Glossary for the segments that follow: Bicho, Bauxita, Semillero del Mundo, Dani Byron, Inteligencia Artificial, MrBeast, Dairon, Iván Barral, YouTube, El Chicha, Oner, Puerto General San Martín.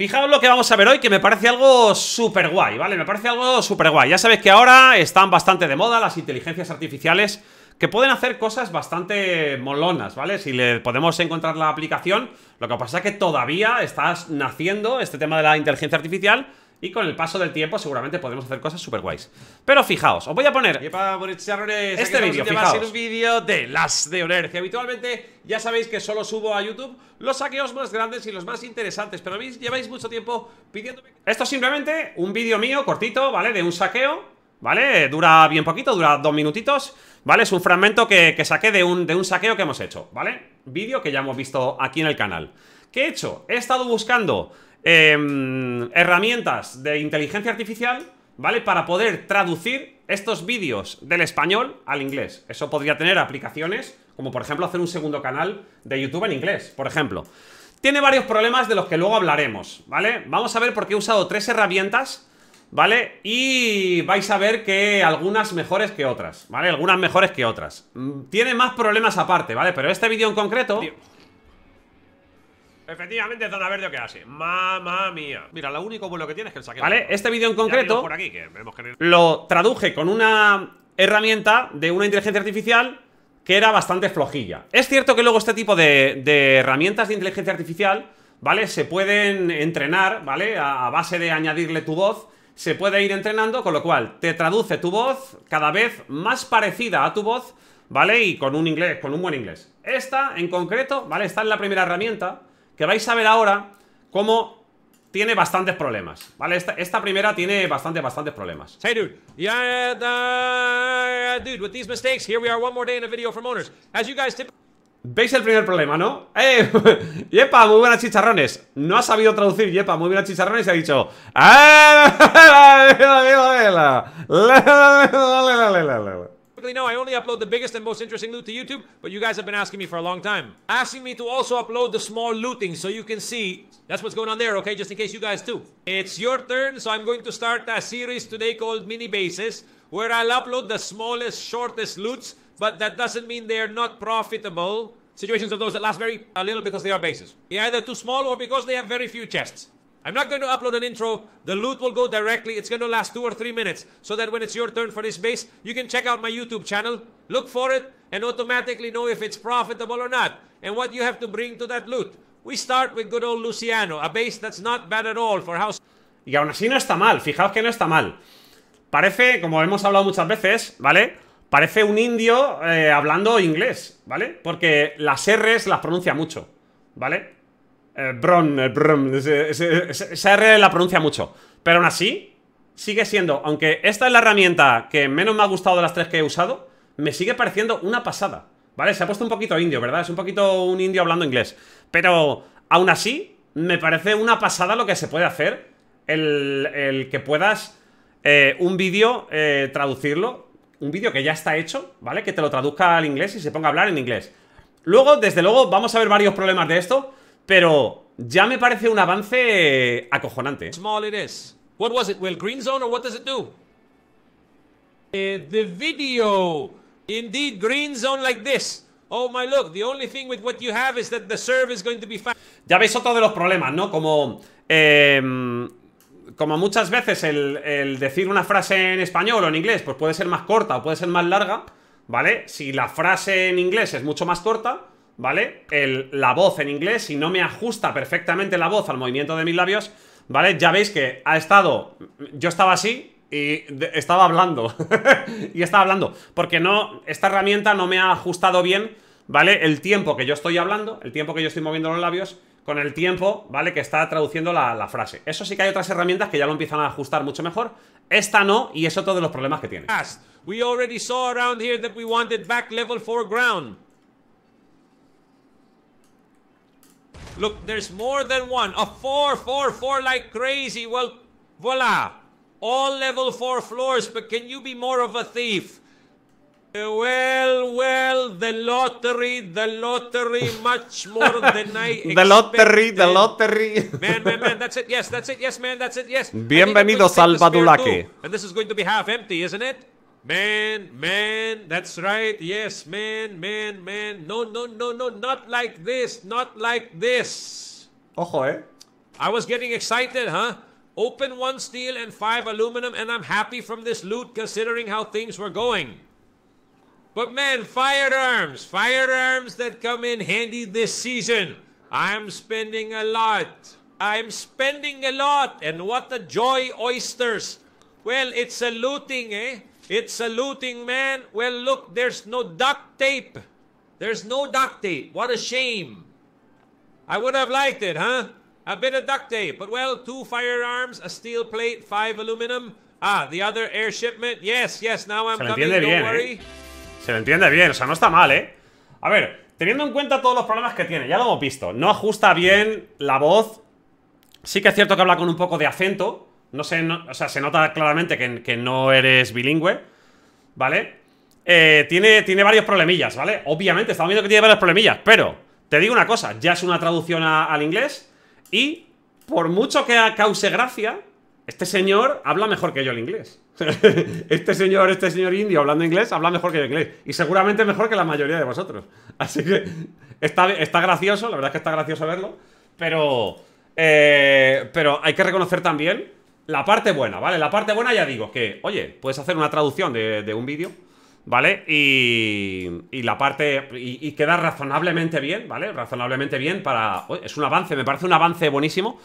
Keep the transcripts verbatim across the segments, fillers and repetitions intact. Fijaos lo que vamos a ver hoy, que me parece algo súper guay, ¿vale? Me parece algo súper guay. Ya sabéis que ahora están bastante de moda las inteligencias artificiales, que pueden hacer cosas bastante molonas, ¿vale? Si le podemos encontrar la aplicación. Lo que pasa es que todavía está naciendo este tema de la inteligencia artificial, y con el paso del tiempo seguramente podemos hacer cosas súper guays. Pero fijaos, os voy a poner este vídeo, fijaos. Va a ser un vídeo de las de Oner, que habitualmente ya sabéis que solo subo a YouTube los saqueos más grandes y los más interesantes, pero a mí lleváis mucho tiempo pidiéndome. Esto es simplemente un vídeo mío cortito, ¿vale? De un saqueo, ¿vale? Dura bien poquito, dura dos minutitos, ¿vale? Es un fragmento que, que saqué de un, de un saqueo que hemos hecho, ¿vale? Vídeo que ya hemos visto aquí en el canal. ¿Qué he hecho? He estado buscando... Eh, herramientas de inteligencia artificial, ¿vale? Para poder traducir estos vídeos del español al inglés. Eso podría tener aplicaciones, como por ejemplo hacer un segundo canal de YouTube en inglés, por ejemplo. Tiene varios problemas de los que luego hablaremos, ¿vale? Vamos a ver por qué he usado tres herramientas, ¿vale? Y vais a ver que algunas mejores que otras, ¿vale? Algunas mejores que otras. Tiene más problemas aparte, ¿vale? Pero este vídeo en concreto... Tío. Efectivamente, zona verde o qué hace. Mamma mía. Mira, lo único bueno que tiene es que el saqueo. Vale, este vídeo en concreto por aquí, que vemos que... lo traduje con una herramienta de una inteligencia artificial que era bastante flojilla. Es cierto que luego este tipo de, de herramientas de inteligencia artificial, ¿vale? Se pueden entrenar, ¿vale? A, a base de añadirle tu voz. Se puede ir entrenando, con lo cual te traduce tu voz cada vez más parecida a tu voz, ¿vale? Y con un inglés, con un buen inglés. Esta en concreto, ¿vale? Esta es la primera herramienta que vais a ver ahora cómo tiene bastantes problemas, ¿vale? Esta, esta primera tiene bastantes, bastantes problemas. Hey dude, yeah, uh, dude, with these mistakes, here we are one more day in a video from owners. As you guys tip... ¿Veis el primer problema, no? ¡Eh! ¡Yepa! Muy buenas chicharrones. No ha sabido traducir, Yepa, muy buenas chicharrones, y ha dicho... No, I only upload the biggest and most interesting loot to YouTube, but you guys have been asking me for a long time. Asking me to also upload the small looting so you can see that's what's going on there, okay? Just in case you guys too. It's your turn, so I'm going to start a series today called Mini Bases, where I'll upload the smallest, shortest loots, but that doesn't mean they're not profitable. Situations of those that last very a little because they are bases. They're either too small or because they have very few chests. I'm not going to upload an intro, the loot will go directly, it's going to last two or three minutes, so that when it's your turn for this base, you can check out my YouTube channel, look for it, and automatically know if it's profitable or not, and what you have to bring to that loot. We start with good old Luciano, a base that's not bad at all for house... Y aún así no está mal, fijaos que no está mal. Parece, como hemos hablado muchas veces, ¿vale? Parece un indio eh, hablando inglés, ¿vale? Porque las R's las pronuncia mucho, ¿vale? Eh, bron, eh, bron, ese, ese, ese, esa R la pronuncia mucho. Pero aún así, sigue siendo, aunque esta es la herramienta que menos me ha gustado de las tres que he usado, me sigue pareciendo una pasada, ¿vale? Se ha puesto un poquito indio, ¿verdad? Es un poquito un indio hablando inglés. Pero aún así, me parece una pasada lo que se puede hacer. El, el que puedas eh, un vídeo eh, traducirlo. Un vídeo que ya está hecho, ¿vale? Que te lo traduzca al inglés y se ponga a hablar en inglés. Luego, desde luego, vamos a ver varios problemas de esto, pero ya me parece un avance acojonante. Small it is. What was it? Well, green zone or what does it do? Uh, the video. Indeed, green zone like this. Oh my look, the only thing with what you have is that the serve is going to be fine. Ya veis otro de los problemas, ¿no? Como eh, como muchas veces el, el decir una frase en español o en inglés, pues puede ser más corta o puede ser más larga, ¿vale? Si la frase en inglés es mucho más corta, ¿vale? El, la voz en inglés, si no me ajusta perfectamente la voz al movimiento de mis labios, ¿vale? Ya veis que ha estado... Yo estaba así y de, estaba hablando. Y estaba hablando. Porque no... Esta herramienta no me ha ajustado bien, ¿vale? El tiempo que yo estoy hablando, el tiempo que yo estoy moviendo los labios, con el tiempo, ¿vale? Que está traduciendo la, la frase. Eso sí que hay otras herramientas que ya lo empiezan a ajustar mucho mejor. Esta no, y es otro de los problemas que tiene. We already saw around here that we wanted back level foreground. Look, there's more than one. A four, four, four like crazy. Well, voila. All level four floors, but can you be more of a thief? Uh, well, well, the lottery, the lottery, much more than I expected. The lottery, the lottery. Man, man, man, that's it, yes, that's it, yes, man, that's it, yes. Bienvenidos al Badulaque. And this is going to be half empty, isn't it? Man, man, that's right, yes, man, man, man. No, no, no, no, not like this, not like this. Ojo, eh. I was getting excited, huh? Open one steel and five aluminum, and I'm happy from this loot considering how things were going. But man, firearms, firearms that come in handy this season. I'm spending a lot. I'm spending a lot, and what a joy, oysters. Well, it's a looting, eh? It's a looting, man. Well, look, there's no duct tape. There's no duct tape. What a shame. I would have liked it, huh? A bit of duct tape. But, well, two firearms, a steel plate, five aluminum. Ah, the other air shipment. Yes, yes, now I'm coming, don't worry. Se lo entiende bien, o sea, no está mal, ¿eh? A ver, teniendo en cuenta todos los problemas que tiene, ya lo hemos visto. No ajusta bien la voz. Sí que es cierto que habla con un poco de acento. No sé, no, o sea, se nota claramente que, que no eres bilingüe, ¿vale? Eh, tiene, tiene varios problemillas, ¿vale? Obviamente, estamos viendo que tiene varios problemillas, pero te digo una cosa, ya es una traducción a, al inglés y por mucho que cause gracia, este señor habla mejor que yo el inglés. Este señor, este señor indio hablando inglés, habla mejor que yo el inglés. Y seguramente mejor que la mayoría de vosotros. Así que está, está gracioso, la verdad es que está gracioso verlo. Pero, eh, pero hay que reconocer también la parte buena, ¿vale? La parte buena ya digo que, oye, puedes hacer una traducción de, de un vídeo, ¿vale? Y, y la parte... Y, y queda razonablemente bien, ¿vale? Razonablemente bien para... Oye, es un avance, me parece un avance buenísimo.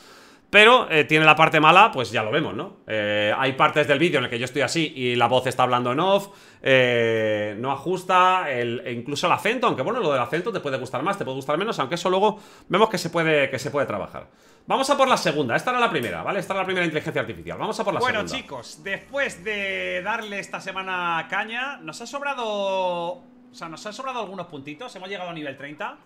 Pero eh, tiene la parte mala, pues ya lo vemos, ¿no? Eh, hay partes del vídeo en las que yo estoy así y la voz está hablando en off, eh, no ajusta, el, incluso el acento, aunque bueno, lo del acento te puede gustar más, te puede gustar menos, aunque eso luego vemos que se puede, que se puede trabajar. Vamos a por la segunda, esta era la primera, ¿vale? Esta era la primera inteligencia artificial, vamos a por la bueno, segunda. Bueno chicos, después de darle esta semana caña, nos ha sobrado, o sea, nos ha sobrado algunos puntitos, hemos llegado a nivel treinta.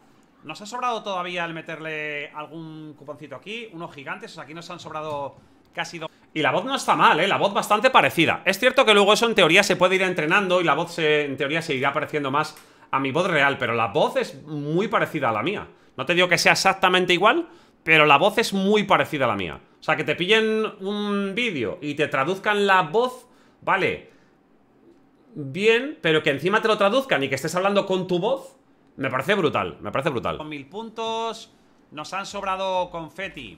Nos ha sobrado todavía al meterle algún cuponcito aquí, unos gigantes, o sea, aquí nos han sobrado casi dos. Y la voz no está mal, ¿eh? La voz bastante parecida. Es cierto que luego eso en teoría se puede ir entrenando y la voz se, en teoría se irá pareciendo más a mi voz real, pero la voz es muy parecida a la mía. No te digo que sea exactamente igual, pero la voz es muy parecida a la mía. O sea, que te pillen un vídeo y te traduzcan la voz, vale, bien, pero que encima te lo traduzcan y que estés hablando con tu voz. Me parece brutal, me parece brutal. Con mil puntos, nos han sobrado confeti,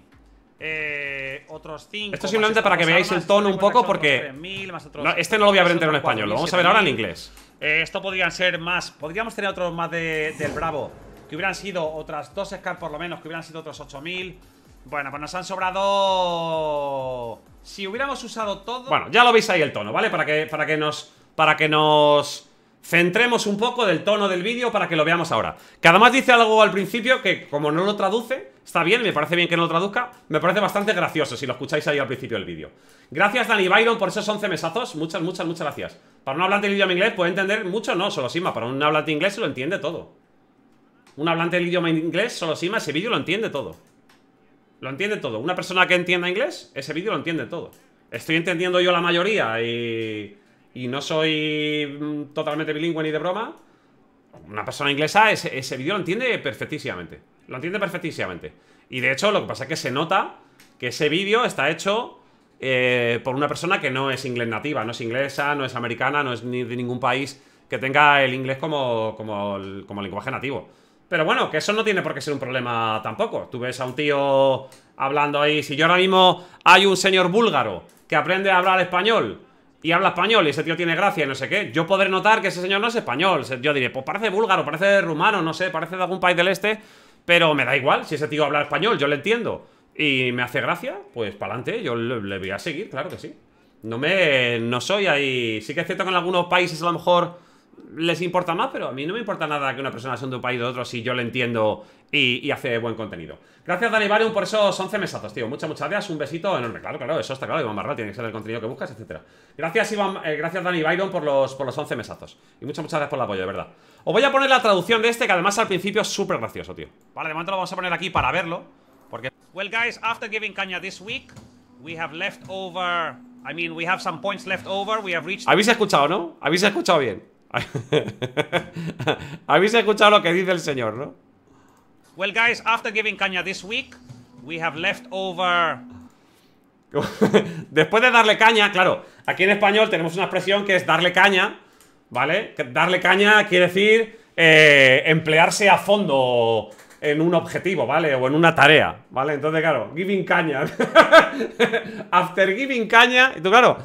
eh, otros cinco. Esto simplemente para que veáis el tono un poco, porque no, este no lo voy a ver entero en español, lo vamos a ver ahora en inglés. Eh, esto podrían ser más, podríamos tener otros más de, del Bravo, que hubieran sido otras dos Scar por lo menos, que hubieran sido otros ocho mil. Bueno, pues nos han sobrado... Si hubiéramos usado todo... Bueno, ya lo veis ahí el tono, ¿vale? Para que, para que nos... Para que nos... Centremos un poco del tono del vídeo para que lo veamos ahora. Que además dice algo al principio que como no lo traduce, está bien, me parece bien que no lo traduzca. Me parece bastante gracioso si lo escucháis ahí al principio del vídeo. Gracias Dani Byron por esos once mesazos. Muchas, muchas, muchas gracias. Para un hablante del idioma inglés puede entender mucho, no, solo Sima. Para un hablante inglés se lo entiende todo. Un hablante del idioma inglés, solo Sima, ese vídeo lo entiende todo. Lo entiende todo. Una persona que entienda inglés, ese vídeo lo entiende todo. Estoy entendiendo yo la mayoría y... Y no soy totalmente bilingüe ni de broma. Una persona inglesa ese, ese vídeo lo entiende perfectísimamente. Lo entiende perfectísimamente. Y de hecho lo que pasa es que se nota que ese vídeo está hecho eh, por una persona que no es inglés nativa. No es inglesa, no es americana, no es ni de ningún país que tenga el inglés como, como, como lenguaje nativo. Pero bueno, que eso no tiene por qué ser un problema tampoco. Tú ves a un tío hablando ahí. Si yo ahora mismo hay un señor búlgaro que aprende a hablar español y habla español, y ese tío tiene gracia y no sé qué, yo podré notar que ese señor no es español. Yo diré, pues parece búlgaro, parece rumano, no sé, parece de algún país del este. Pero me da igual, si ese tío habla español, yo le entiendo y me hace gracia, pues para adelante, yo le, le voy a seguir, claro que sí. No me... no soy ahí... Sí que es cierto que en algunos países a lo mejor les importa más, pero a mí no me importa nada que una persona sea de un país o de otro si yo le entiendo y, y hace buen contenido. Gracias Dani Varium por esos once mesazos, tío. Muchas, muchas gracias, un besito enorme. Claro, claro, eso está claro, Iván Barral, tiene que ser el contenido que buscas, etcétera. Gracias Iván, eh, gracias Dani Byron por los, por los once mesazos. Y muchas, muchas gracias por el apoyo, de verdad. Os voy a poner la traducción de este, que además al principio es súper gracioso, tío. Vale, de momento lo vamos a poner aquí para verlo, porque... Well guys, after giving Kanya this week, we have left over... I mean, we have some points left over, we have reached... Habéis escuchado, ¿no? Habéis escuchado bien. Habéis escuchado lo que dice el señor, ¿no? Well, guys, after giving caña this week, we have left over. Después de darle caña, claro, aquí en español tenemos una expresión que es darle caña, ¿vale? Darle caña quiere decir eh, emplearse a fondo en un objetivo, ¿vale? O en una tarea, ¿vale? Entonces, claro, giving caña. After giving caña. Y tú, claro,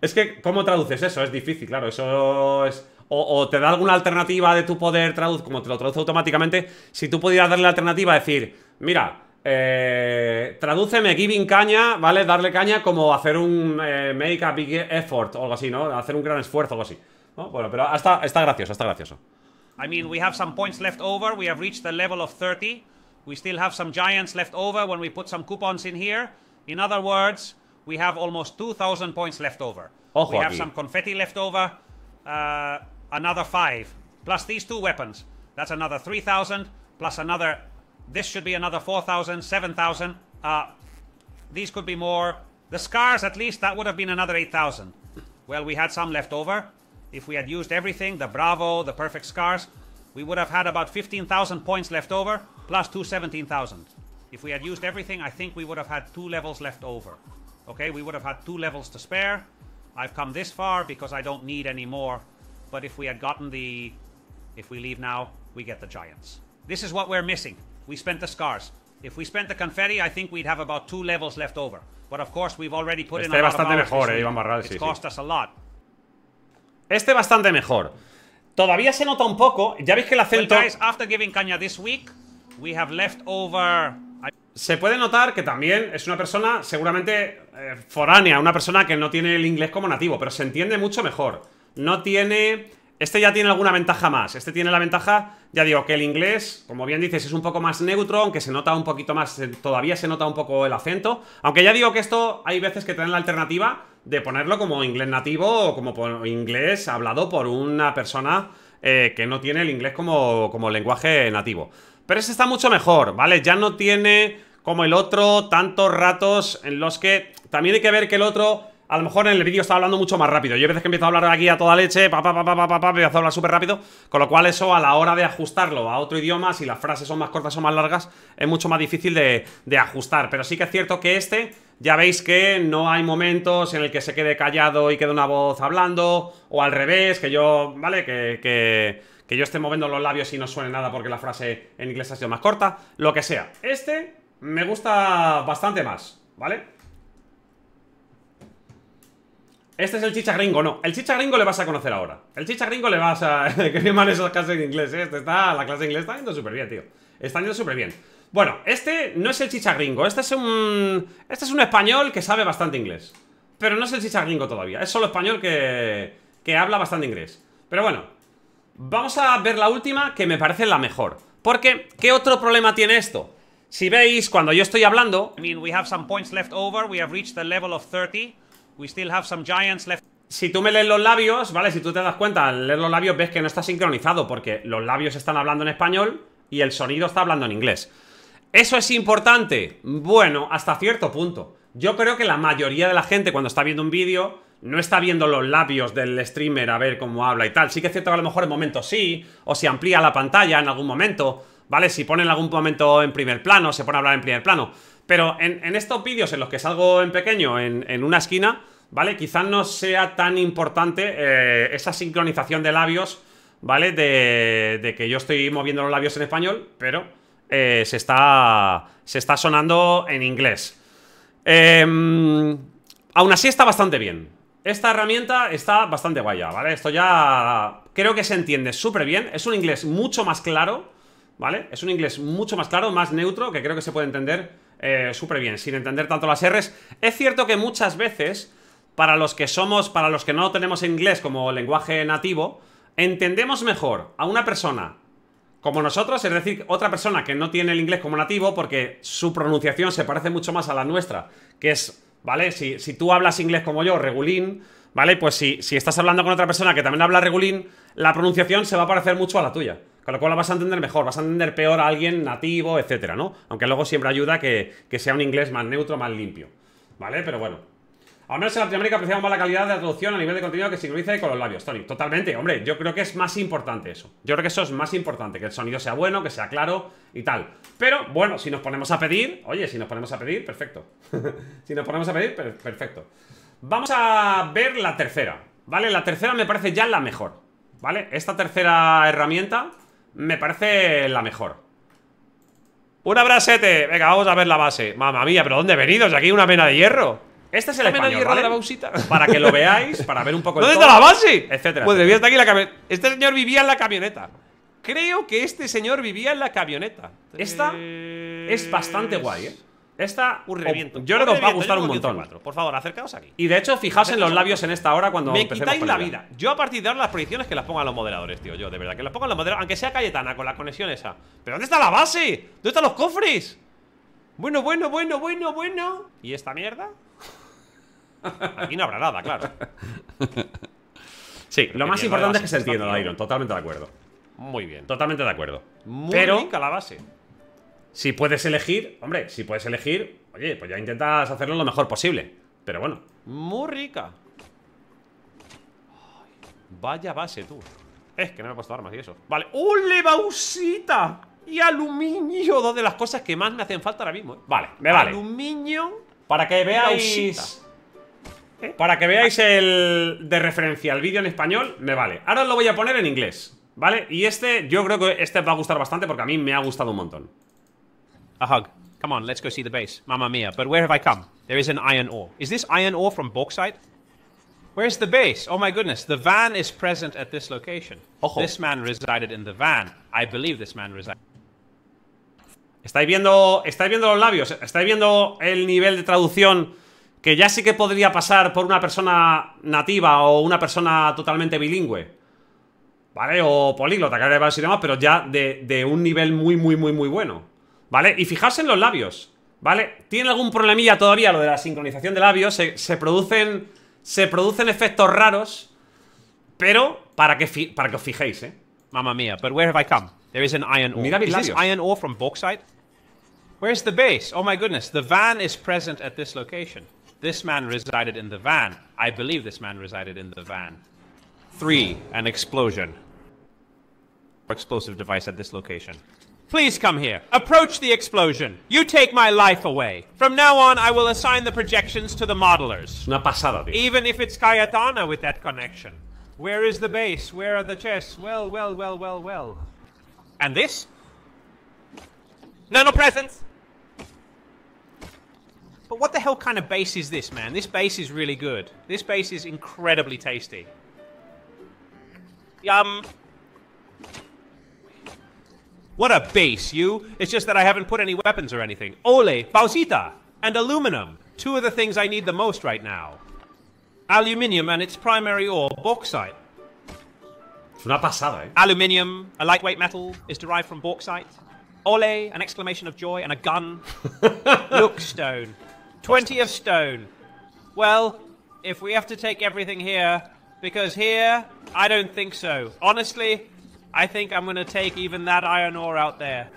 es que ¿cómo traduces eso? Es difícil, claro, eso es... O, o te da alguna alternativa de tu poder traducir, como te lo traduce automáticamente. Si tú pudieras darle la alternativa, decir, mira, eh, tradúceme giving caña, ¿vale? Darle caña como hacer un eh, make a big effort o algo así, ¿no? Hacer un gran esfuerzo o algo así, ¿no? Bueno, pero hasta, está gracioso, está gracioso. I mean, we have some points left over. We have reached the level of thirty. We still have some giants left over when we put some coupons in here. In other words, we have almost two thousand points left over. Ojo we have aquí. Some confetti left over. Uh, Another five, plus these two weapons. That's another three thousand, plus another... This should be another four thousand, seven thousand. Uh, these could be more. The scars, at least, that would have been another eight thousand. Well, we had some left over. If we had used everything, the Bravo, the perfect scars, we would have had about fifteen thousand points left over, plus two seventeen thousand. If we had used everything, I think we would have had two levels left over. Okay, we would have had two levels to spare. I've come this far because I don't need any more. But if we had gotten the... If we leave now, we get the giants. This is what we're missing. We spent the scars. If we spent the confetti, I think we'd have about two levels left over. But of course, we've already put este in a lot of hours. Mejor, eh, Iván Barral, sí, cost sí. Us a lot. Este bastante mejor. Todavía se nota un poco. Ya veis que el acento... Well, guys, after giving caña this week, we have left over... Se puede notar que también es una persona seguramente eh, foránea, una persona que no tiene el inglés como nativo, pero se entiende mucho mejor. No tiene... Este ya tiene alguna ventaja más. Este tiene la ventaja, ya digo, que el inglés, como bien dices, es un poco más neutro, aunque se nota un poquito más, todavía se nota un poco el acento. Aunque ya digo que esto hay veces que te dan la alternativa de ponerlo como inglés nativo o como inglés hablado por una persona eh, que no tiene el inglés como, como lenguaje nativo. Pero este está mucho mejor, ¿vale? Ya no tiene, como el otro, tantos ratos en los que... También hay que ver que el otro... A lo mejor en el vídeo estaba hablando mucho más rápido. Yo a veces que empiezo a hablar aquí a toda leche, pa, pa, pa, pa, pa, pa, empiezo a hablar súper rápido. Con lo cual eso a la hora de ajustarlo a otro idioma, si las frases son más cortas o más largas, es mucho más difícil de, de ajustar. Pero sí que es cierto que este, ya veis que no hay momentos en el que se quede callado y quede una voz hablando. O al revés, que yo, ¿vale? Que... que Que yo esté moviendo los labios y no suene nada porque la frase en inglés ha sido más corta. Lo que sea. Este me gusta bastante más, ¿vale? Este es el chicha gringo, no. El chicha gringo le vas a conocer ahora. El chicha gringo le vas a... Que bien van esas clases de inglés, ¿eh? Este está... La clase de inglés está yendo súper bien, tío. Está yendo súper bien. Bueno, este no es el chicha gringo. Este es un... Este es un español que sabe bastante inglés. Pero no es el chicha gringo todavía. Es solo español que... Que habla bastante inglés. Pero bueno... Vamos a ver la última, que me parece la mejor. Porque, ¿qué otro problema tiene esto? Si veis, cuando yo estoy hablando... Si tú me lees los labios, ¿vale? Si tú te das cuenta, al leer los labios ves que no está sincronizado, porque los labios están hablando en español y el sonido está hablando en inglés. ¿Eso es importante? Bueno, hasta cierto punto. Yo creo que la mayoría de la gente, cuando está viendo un vídeo, no está viendo los labios del streamer a ver cómo habla y tal. Sí que es cierto que a lo mejor en momentos sí, o si amplía la pantalla en algún momento, ¿vale? Si pone en algún momento en primer plano, se pone a hablar en primer plano. Pero en, en estos vídeos en los que salgo en pequeño, en, en una esquina, ¿vale? Quizás no sea tan importante eh, esa sincronización de labios, ¿vale? De, de que yo estoy moviendo los labios en español, pero eh, se, está, se está sonando en inglés. Eh, aún así está bastante bien. Esta herramienta está bastante guaya, ¿vale? Esto ya creo que se entiende súper bien. Es un inglés mucho más claro, ¿vale? Es un inglés mucho más claro, más neutro, que creo que se puede entender eh, súper bien, sin entender tanto las R's. Es cierto que muchas veces, para los que somos, para los que no tenemos inglés como lenguaje nativo, entendemos mejor a una persona como nosotros, es decir, otra persona que no tiene el inglés como nativo, porque su pronunciación se parece mucho más a la nuestra, que es... ¿Vale? Si, si tú hablas inglés como yo, regulín, ¿vale? Pues si, si estás hablando con otra persona que también habla regulín, la pronunciación se va a parecer mucho a la tuya. Con lo cual la vas a entender mejor, vas a entender peor a alguien nativo, etcétera, ¿no? Aunque luego siempre ayuda que, que sea un inglés más neutro, más limpio, ¿vale? Pero bueno. Al menos en Latinoamérica apreciamos más la calidad de la traducción a nivel de contenido que sincroniza con los labios, Tony. Totalmente, hombre, yo creo que es más importante eso. Yo creo que eso es más importante, que el sonido sea bueno, que sea claro y tal. Pero, bueno, si nos ponemos a pedir... Oye, si nos ponemos a pedir, perfecto. Si nos ponemos a pedir, per perfecto. Vamos a ver la tercera, ¿vale? La tercera me parece ya la mejor, ¿vale? Esta tercera herramienta me parece la mejor. Un abracete. Venga, vamos a ver la base. Mamma mía, pero ¿dónde he venido? Si aquí hay una mena de hierro. Esta es la mena de hierro, ¿vale?, de la Bauxita. Para que lo veáis, para ver un poco el ¿dónde todo, está la base? Etcétera. Madre mía, está aquí la camioneta. Este señor vivía en la camioneta. Creo que este señor vivía en la camioneta. Esta es bastante guay, ¿eh? Esta, un reviento. Yo creo que os va a gustar un montón. quince, cuatro. Por favor, acercaos aquí. Y de hecho, fijaos en los labios en esta hora cuando me quitáis la vida. Yo a partir de ahora las predicciones que las pongan los moderadores, tío. Yo, de verdad, que las pongan los moderadores. Aunque sea Cayetana con la conexión esa. ¿Pero dónde está la base? ¿Dónde están los cofres? Bueno, bueno, bueno, bueno, bueno. ¿Y esta mierda? Aquí no habrá nada, claro. Sí, lo más importante es que se entienda, Iron. Totalmente de acuerdo. Muy bien. Totalmente de acuerdo. Muy bien a la base. Si puedes elegir, hombre, si puedes elegir, oye, pues ya intentas hacerlo lo mejor posible. Pero bueno. Muy rica. Ay, vaya base, tú. Es que no me he puesto armas y eso. Vale. ¡Ole, Bauxita! Y aluminio, dos de las cosas que más me hacen falta ahora mismo, ¿eh? Vale, me vale. Aluminio. Para que veáis. ¿Eh? Para que veáis el de referencia, el vídeo en español, me vale. Ahora lo voy a poner en inglés, ¿vale? Y este, yo creo que este va a gustar bastante porque a mí me ha gustado un montón. A hug. Come on, let's go see the base. Mamma mia, but where have I come? There is an iron ore. Is this iron ore from bauxite? Where's the base? Oh my goodness, the van is present at this location. Ojo. This man resided in the van. I believe this man resided. ¿Estáis viendo, estáis viendo los labios? ¿Estáis viendo el nivel de traducción que ya sí que podría pasar por una persona nativa o una persona totalmente bilingüe? ¿Vale? O políglota, que ahora y demás, pero ya de, de un nivel muy, muy, muy, muy bueno. ¿Vale? Y fijarse en los labios, ¿vale? Tiene algún problemilla todavía lo de la sincronización de labios. Se, se producen se producen efectos raros, pero para que, fi, para que os fijéis, ¿eh? Mamma mía, but where have I come? There is an iron ore. Mira mis labios. Is this iron ore from bauxite? Where's the base? Oh my goodness, the van is present at this location. This man resided in the van. I believe this man resided in the van. Three, an explosion. Explosive device at this location. Please come here. Approach the explosion. You take my life away. From now on, I will assign the projections to the modelers. Una pasada, tío. Even if it's Cayetana with that connection. Where is the base? Where are the chests? Well, well, well, well, well. And this? Nano presents. But what the hell kind of base is this, man? This base is really good. This base is incredibly tasty. Yum. What a base, you. It's just that I haven't put any weapons or anything. Ole, Bauxita, and aluminum. Two of the things I need the most right now. Aluminium and its primary ore, bauxite. Es una pasada, eh. Aluminium, a lightweight metal, is derived from bauxite. Ole, an exclamation of joy and a gun. Look, stone. Twenty of stone. Well, if we have to take everything here, because here, I don't think so. Honestly, I think I'm gonna take even that iron ore out there.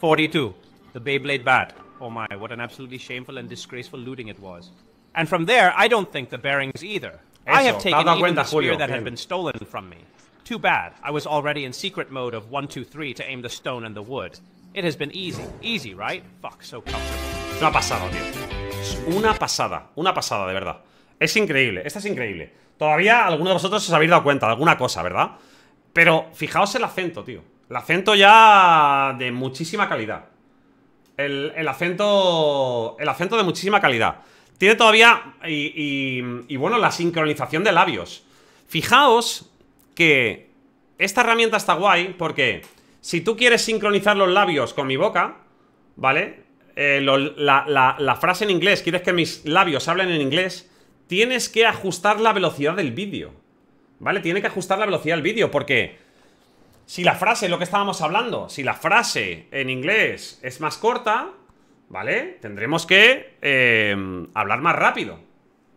forty-two. The Beyblade bat. Oh my, what an absolutely shameful and disgraceful looting it was. And from there, I don't think the bearings either. Eso, I have taken even cuenta, the spear Julio, that bien. Had been stolen from me. Too bad. I was already in secret mode of one two three to aim the stone and the wood. It has been easy. Easy, right? Fuck, so comfortable. Una pasada, tío. Una pasada. Una pasada, de verdad. Es increíble. Esta es increíble. Todavía algunos de vosotros os habéis dado cuenta de alguna cosa, ¿verdad? Pero fijaos el acento, tío. El acento ya de muchísima calidad. El, el acento. El acento de muchísima calidad. Tiene todavía. Y, y, y bueno, la sincronización de labios. Fijaos que esta herramienta está guay porque si tú quieres sincronizar los labios con mi boca, ¿vale? Eh, lo, la, la, la frase en inglés, quieres que mis labios hablen en inglés, tienes que ajustar la velocidad del vídeo. ¿Vale? Tiene que ajustar la velocidad del vídeo porque si la frase, lo que estábamos hablando, si la frase en inglés es más corta, ¿vale? Tendremos que eh, hablar más rápido,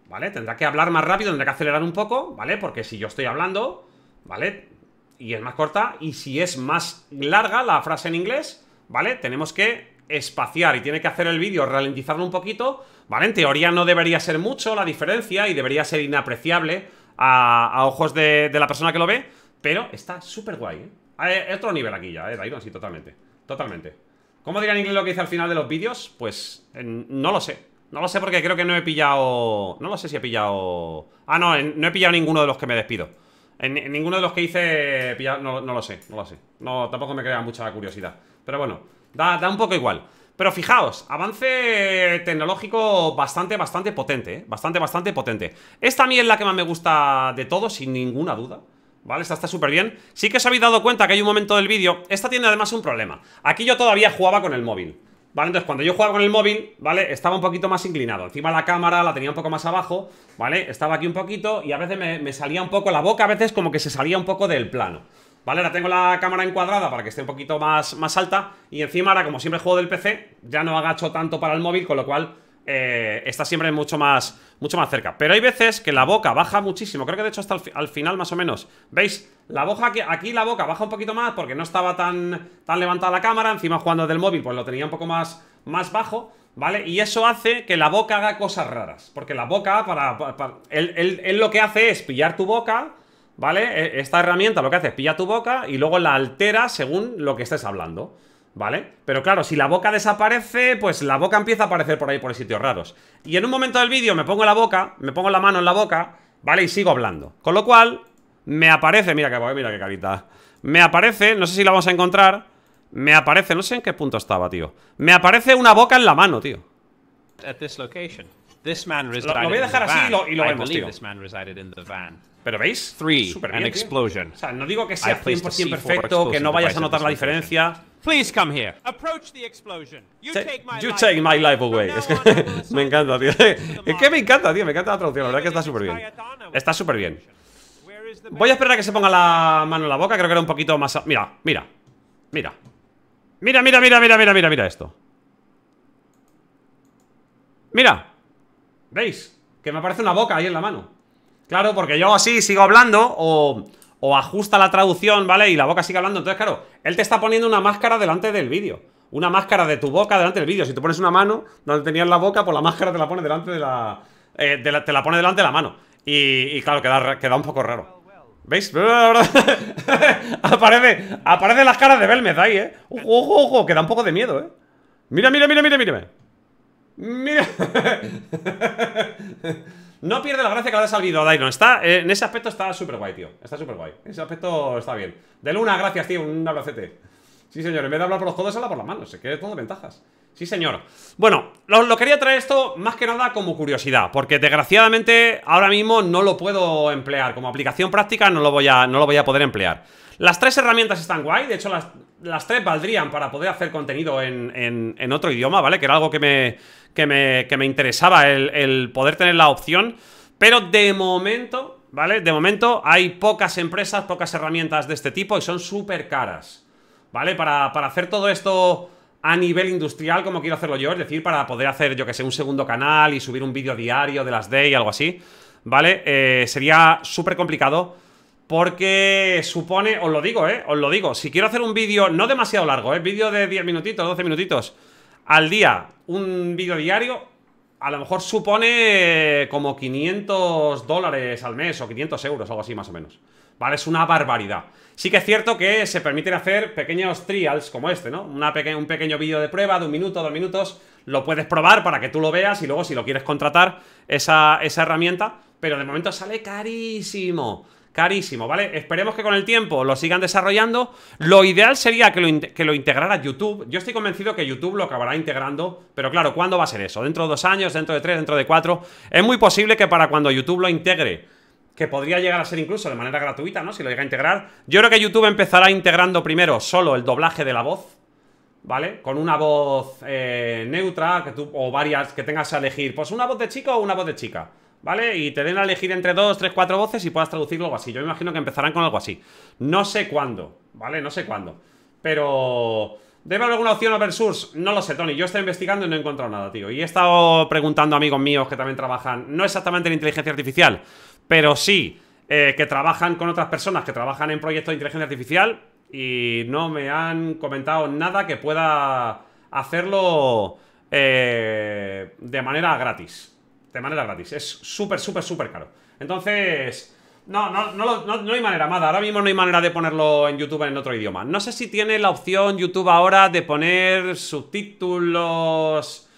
¿vale? Tendrá que hablar más rápido, tendrá que acelerar un poco, ¿vale? Porque si yo estoy hablando, ¿vale? Y es más corta, y si es más larga la frase en inglés, ¿vale? Tenemos que espaciar y tiene que hacer el vídeo, ralentizarlo un poquito, ¿vale? En teoría no debería ser mucho la diferencia y debería ser inapreciable A, a ojos de, de la persona que lo ve. Pero está súper guay, ¿eh? Hay otro nivel aquí ya, ¿eh, Dairon? Sí, totalmente. Totalmente. ¿Cómo dirá en inglés lo que dice al final de los vídeos? Pues eh, no lo sé. No lo sé porque creo que no he pillado. No lo sé si he pillado. Ah, no, en, no he pillado ninguno de los que me despido. En, en ninguno de los que hice pillado, no, no lo sé, no lo sé. No, tampoco me crea mucha curiosidad. Pero bueno, da, da un poco igual. Pero fijaos, avance tecnológico bastante, bastante potente, ¿eh? Bastante, bastante potente. Esta a mí es la que más me gusta de todo, sin ninguna duda. Vale, esta está súper bien. Sí que os habéis dado cuenta que hay un momento del vídeo. Esta tiene además un problema. Aquí yo todavía jugaba con el móvil. Vale, entonces cuando yo jugaba con el móvil, ¿vale? Estaba un poquito más inclinado. Encima la cámara la tenía un poco más abajo, ¿vale? Estaba aquí un poquito y a veces me, me salía un poco la boca, a veces como que se salía un poco del plano. Vale, ahora tengo la cámara encuadrada para que esté un poquito más, más alta. Y encima ahora, como siempre juego del P C, ya no agacho tanto para el móvil, con lo cual eh, está siempre mucho más, mucho más cerca. Pero hay veces que la boca baja muchísimo. Creo que de hecho hasta al, al final más o menos. ¿Veis? La boca que aquí la boca baja un poquito más porque no estaba tan, tan levantada la cámara. Encima jugando del móvil pues lo tenía un poco más, más bajo, ¿vale? Y eso hace que la boca haga cosas raras. Porque la boca, para, para, para él, él, él lo que hace es pillar tu boca, ¿vale? Esta herramienta lo que hace es pilla tu boca y luego la altera según lo que estés hablando, ¿vale? Pero claro, si la boca desaparece, pues la boca empieza a aparecer por ahí, por sitios raros. Y en un momento del vídeo me pongo la boca, me pongo la mano en la boca, ¿vale? Y sigo hablando. Con lo cual, me aparece, mira que, mira qué carita. Me aparece, no sé si la vamos a encontrar. Me aparece, no sé en qué punto estaba, tío. Me aparece una boca en la mano, tío. At this location. This man resided lo, lo voy a dejar así y lo, y lo vemos, tío. Pero ¿veis? Three, super bien, o sea, no digo que sea cien por cien perfecto, que no vayas a notar la diferencia. Please come here. Approach the explosion. You take my, you take my life away. Es que me encanta, tío. Es que me encanta, tío. Me encanta la traducción. La verdad que está súper bien. Está súper bien. Voy a esperar a que se ponga la mano en la boca. Creo que era un poquito más... A... Mira, mira. Mira. Mira, mira, mira, mira, mira, mira, mira esto. Mira. ¿Veis? Que me aparece una boca ahí en la mano. Claro, porque yo así sigo hablando o, o ajusta la traducción, ¿vale? Y la boca sigue hablando. Entonces, claro, él te está poniendo una máscara delante del vídeo. Una máscara de tu boca delante del vídeo. Si tú pones una mano donde tenías la boca, pues la máscara te la pone delante de la... Eh, de la te la pone delante de la mano. Y, y claro, queda, queda un poco raro. ¿Veis? aparece, aparecen las caras de Belmez ahí, ¿eh? Ojo, ojo, que da un poco de miedo, ¿eh? Mira, mira, mira, mira, mírame. Mira. No pierde la gracia que le ha salido a Dairon. Está, eh, en ese aspecto está súper guay, tío. Está súper guay. En ese aspecto está bien. Dele unas gracias, tío. Un abracete. Sí, señor. En vez de hablar por los codos, habla por las manos. Es que es todo ventajas. Sí, señor. Bueno, lo, lo quería traer esto más que nada como curiosidad. Porque desgraciadamente ahora mismo no lo puedo emplear. Como aplicación práctica no lo voy a, no lo voy a poder emplear. Las tres herramientas están guay. De hecho, las, las tres valdrían para poder hacer contenido en, en, en otro idioma, ¿vale? Que era algo que me... Que me, que me interesaba el, el poder tener la opción. Pero de momento, ¿vale? De momento hay pocas empresas, pocas herramientas de este tipo. Y son súper caras, ¿vale? Para, para hacer todo esto a nivel industrial, como quiero hacerlo yo. Es decir, para poder hacer, yo que sé, un segundo canal y subir un vídeo diario de las day y algo así, ¿vale? Eh, sería súper complicado. Porque supone, os lo digo, ¿eh? Os lo digo, si quiero hacer un vídeo, no demasiado largo, ¿eh? Vídeo de diez minutitos, doce minutitos al día, un vídeo diario, a lo mejor supone como quinientos dólares al mes o quinientos euros, algo así más o menos. Vale, es una barbaridad. Sí que es cierto que se permiten hacer pequeños trials como este, ¿no? Una peque- un pequeño vídeo de prueba de un minuto, dos minutos, lo puedes probar para que tú lo veas y luego si lo quieres contratar, esa, esa herramienta, pero de momento sale carísimo. Carísimo, ¿vale? Esperemos que con el tiempo lo sigan desarrollando. Lo ideal sería que lo, que lo integrara YouTube. Yo estoy convencido que YouTube lo acabará integrando. Pero claro, ¿cuándo va a ser eso? ¿Dentro de dos años? ¿Dentro de tres? ¿Dentro de cuatro? Es muy posible que para cuando YouTube lo integre, que podría llegar a ser incluso de manera gratuita, ¿no? Si lo llega a integrar. Yo creo que YouTube empezará integrando primero solo el doblaje de la voz, ¿vale? Con una voz eh, neutra que tú, o varias que tengas a elegir. Pues una voz de chico o una voz de chica, ¿vale? Y te den a elegir entre dos, tres, cuatro voces y puedas traducirlo algo así. Yo me imagino que empezarán con algo así. No sé cuándo, ¿vale? No sé cuándo. Pero... ¿debe haber alguna opción open source? No lo sé, Tony. Yo estoy investigando y no he encontrado nada, tío. Y he estado preguntando a amigos míos que también trabajan, no exactamente en inteligencia artificial, pero sí eh, que trabajan con otras personas, que trabajan en proyectos de inteligencia artificial y no me han comentado nada que pueda hacerlo eh, de manera gratis. De manera gratis, es súper, súper, súper caro. Entonces, no, no, no, no, no hay manera, Mada. Ahora mismo no hay manera de ponerlo en YouTube en otro idioma. No sé si tiene la opción YouTube ahora de poner subtítulos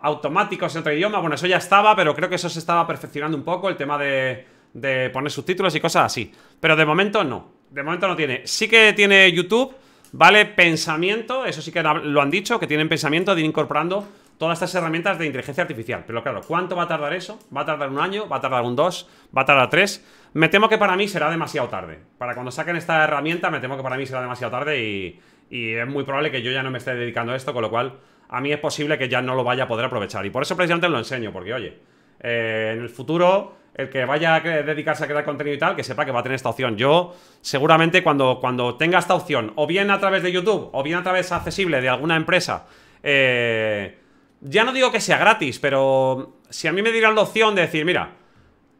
automáticos en otro idioma. Bueno, eso ya estaba, pero creo que eso se estaba perfeccionando un poco, el tema de, de poner subtítulos y cosas así. Pero de momento no, de momento no tiene. Sí que tiene YouTube, ¿Vale? Pensamiento, eso sí que lo han dicho, que tienen pensamiento de ir incorporando todas estas herramientas de inteligencia artificial. Pero claro, ¿cuánto va a tardar eso? ¿Va a tardar un año? ¿Va a tardar un dos? ¿Va a tardar tres? Me temo que para mí será demasiado tarde. Para cuando saquen esta herramienta, me temo que para mí será demasiado tarde y, y es muy probable que yo ya no me esté dedicando a esto, con lo cual a mí es posible que ya no lo vaya a poder aprovechar. Y por eso precisamente os lo enseño, porque oye, eh, en el futuro, el que vaya a dedicarse a crear contenido y tal, que sepa que va a tener esta opción. Yo seguramente cuando, cuando tenga esta opción, o bien a través de YouTube, o bien a través accesible de alguna empresa, eh, ya no digo que sea gratis, pero si a mí me dieran la opción de decir, mira,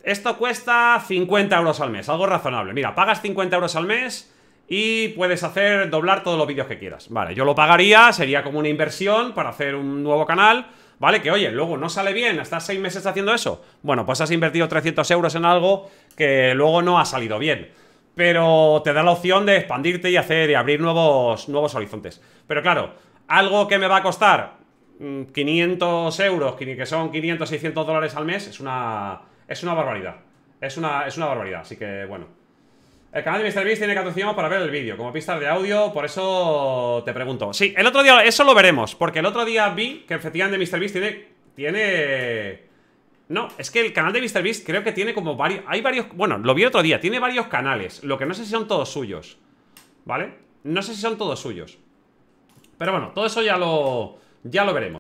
esto cuesta cincuenta euros al mes, algo razonable, mira, pagas cincuenta euros al mes y puedes hacer, doblar todos los vídeos que quieras. Vale, yo lo pagaría, sería como una inversión para hacer un nuevo canal. ¿Vale? Que oye, luego no sale bien, estás seis meses haciendo eso. Bueno, pues has invertido trescientos euros en algo que luego no ha salido bien. Pero te da la opción de expandirte y hacer y abrir nuevos, nuevos horizontes. Pero claro, algo que me va a costar quinientos euros, que son quinientos, seiscientos dólares al mes, es una, es una barbaridad. Es una, es una barbaridad, así que bueno. El canal de MrBeast tiene catorce idiomas para ver el vídeo, como pistas de audio, por eso te pregunto. Sí, el otro día, eso lo veremos, porque el otro día vi que efectivamente MrBeast tiene... Tiene... No, es que el canal de MrBeast creo que tiene como varios... Hay varios... Bueno, lo vi el otro día, tiene varios canales, lo que no sé si son todos suyos, ¿vale? No sé si son todos suyos. Pero bueno, todo eso ya lo... Ya lo veremos.